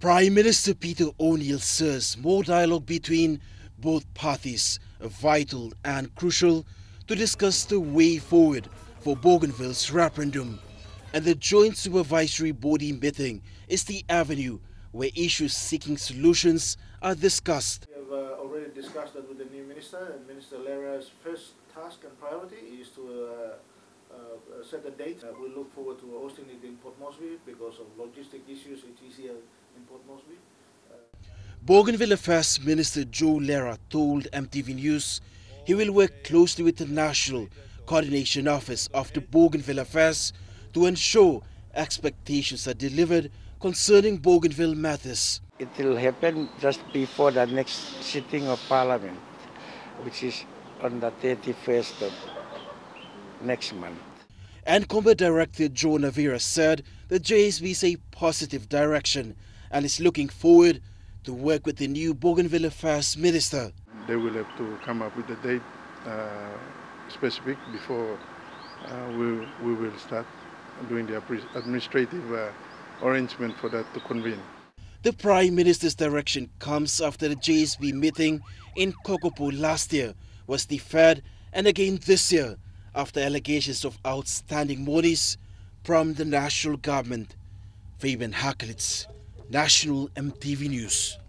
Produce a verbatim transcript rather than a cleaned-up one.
Prime Minister Peter O'Neill says more dialogue between both parties are vital and crucial to discuss the way forward for Bougainville's referendum, and the Joint Supervisory Body meeting is the avenue where issues seeking solutions are discussed. We have uh, already discussed that with the new minister, and Minister Lera's first task and priority is to uh, Uh, set a date. Uh, we look forward to hosting it in Port Moresby. Because of logistic issues, it's easier in Port Moresby. Uh, Bougainville Affairs Minister Joe Lera told M T V News he will work closely with the National Coordination Office of the Bougainville Affairs to ensure expectations are delivered concerning Bougainville matters. It will happen just before the next sitting of Parliament, which is on the thirty-first of next month. Combat Director Joe Navira said the J S B is a positive direction and is looking forward to work with the new Bougainville Affairs Minister. They will have to come up with a date uh, specific before uh, we, we will start doing the administrative uh, arrangement for that to convene. The Prime Minister's direction comes after the J S B meeting in Kokopo last year was deferred, and again this year, after allegations of outstanding monies from the national government. Fabian Haklitz, National M T V News.